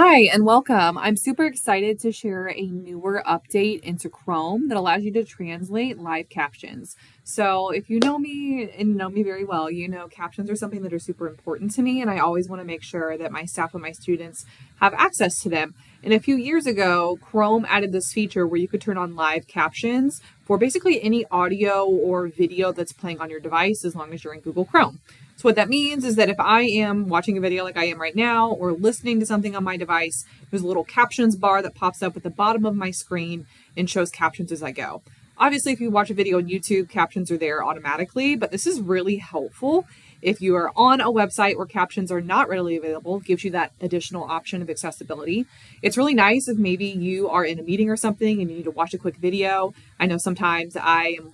Hi and welcome. I'm super excited to share a newer update into Chrome that allows you to translate live captions. So if you know me and know me very well, you know captions are something that are super important to me, and I always want to make sure that my staff and my students have access to them. And a few years ago, Chrome added this feature where you could turn on live captions for basically any audio or video that's playing on your device as long as you're in Google Chrome. So what that means is that if I am watching a video like I am right now or listening to something on my device, there's a little captions bar that pops up at the bottom of my screen and shows captions as I go. Obviously, if you watch a video on YouTube, captions are there automatically, but this is really helpful. If you are on a website where captions are not readily available, it gives you that additional option of accessibility. It's really nice if maybe you are in a meeting or something and you need to watch a quick video. I know sometimes I am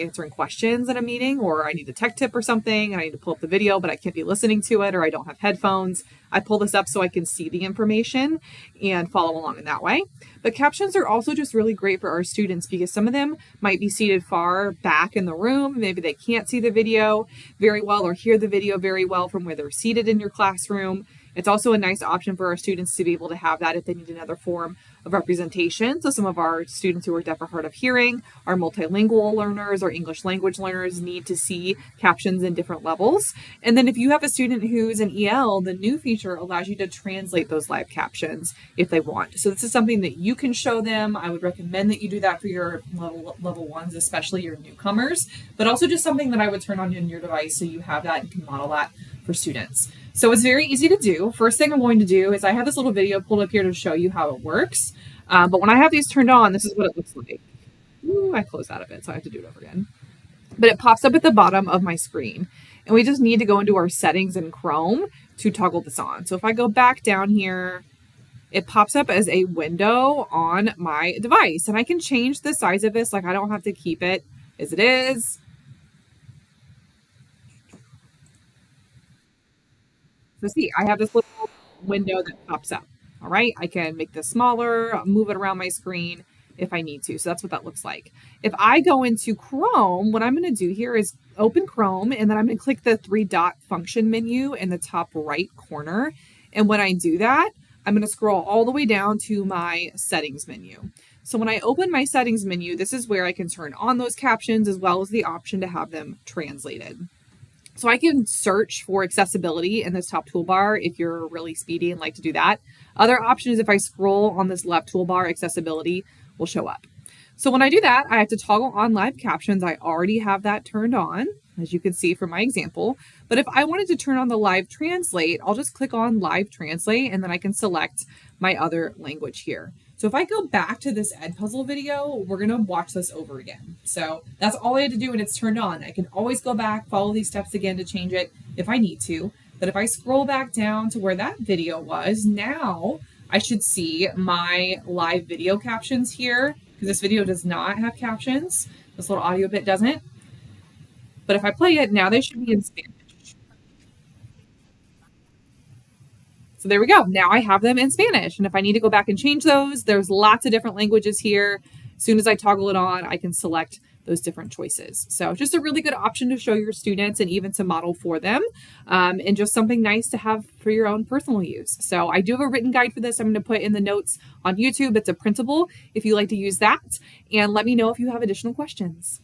answering questions at a meeting, or I need a tech tip or something and I need to pull up the video, but I can't be listening to it, or I don't have headphones. I pull this up so I can see the information and follow along in that way. But captions are also just really great for our students because some of them might be seated far back in the room. Maybe they can't see the video very well or hear the video very well from where they're seated in your classroom. It's also a nice option for our students to be able to have that if they need another form of representation. So some of our students who are deaf or hard of hearing, our multilingual learners, our English language learners need to see captions in different levels. And then if you have a student who's an EL, the new feature allows you to translate those live captions if they want. So this is something that you can show them. I would recommend that you do that for your level ones, especially your newcomers, but also just something that I would turn on in your device so you have that and can model that for students. So it's very easy to do. First thing I'm going to do is I have this little video pulled up here to show you how it works. But when I have these turned on, this is what it looks like. Ooh, I closed out of it, so I have to do it over again. But it pops up at the bottom of my screen. And we just need to go into our settings in Chrome to toggle this on. So if I go back down here, it pops up as a window on my device. And I can change the size of this. Like, I don't have to keep it as it is. So see, I have this little window that pops up. All right, I can make this smaller, move it around my screen if I need to. So that's what that looks like. If I go into Chrome, what I'm going to do here is open Chrome, and then I'm going to click the three-dot function menu in the top right corner. And when I do that, I'm going to scroll all the way down to my settings menu. So when I open my settings menu, this is where I can turn on those captions as well as the option to have them translated. So I can search for accessibility in this top toolbar if you're really speedy and like to do that. Other option is if I scroll on this left toolbar, accessibility will show up. So when I do that, I have to toggle on live captions. I already have that turned on, as you can see from my example. But if I wanted to turn on the live translate, I'll just click on live translate, and then I can select my other language here. So if I go back to this Edpuzzle video, we're going to watch this over again. So that's all I had to do, and it's turned on. I can always go back, follow these steps again to change it if I need to. But if I scroll back down to where that video was, now I should see my live video captions here, because this video does not have captions. This little audio bit doesn't. But if I play it, now they should be in Spanish. So there we go. Now I have them in Spanish. And if I need to go back and change those, there's lots of different languages here. As soon as I toggle it on, I can select those different choices. So just a really good option to show your students and even to model for them, and just something nice to have for your own personal use. So I do have a written guide for this. I'm going to put in the notes on YouTube. It's a printable if you like to use that. And let me know if you have additional questions.